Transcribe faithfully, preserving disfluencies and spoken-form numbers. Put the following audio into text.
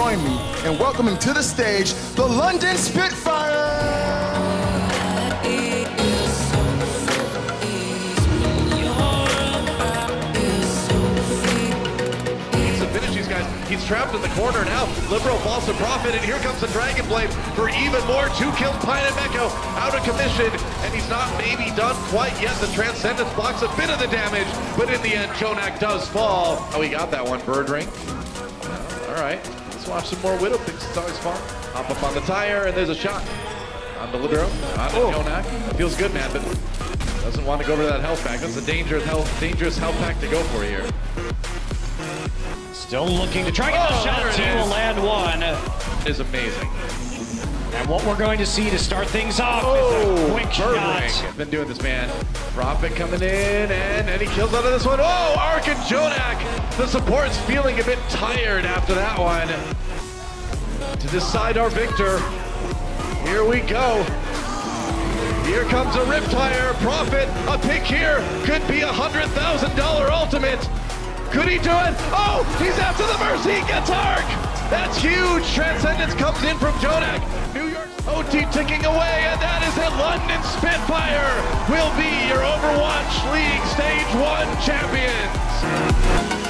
join me in welcoming to the stage the London Spitfire! He's trapped in the corner now. Liberal falls to Profit, and here comes the Dragon Blade for even more. Two kills, Pine and Meko out of commission, and he's not maybe done quite yet. The Transcendence blocks a bit of the damage, but in the end, JJoNak does fall. Oh, he got that one, Bird Ring. All right, let's watch some more Widow picks. It's always fun. Hop up on the tire, and there's a shot on the Libero. On oh. JJoNak. Feels good, man, but doesn't want to go over that health pack. That's a dangerous health, dangerous health pack to go for here. Still looking to try to get the oh, shot. He will land one. It is amazing. And what we're going to see to start things off oh, is a quick shot. I've been doing this, man. Profit coming in, and, and he kills out of this one. Oh, Ark and JJoNak. The support's feeling a bit tired after that one. To decide our victor, here we go. Here comes a Riptire. Profit, a pick here. Could be a one hundred thousand dollar ultimate. Could he do it? Oh, he's after the Mercy, gets Ark! That's huge! Transcendence comes in from JJoNak. New York's O T ticking away, and that is it. London Spitfire will be your Overwatch League Stage one champions.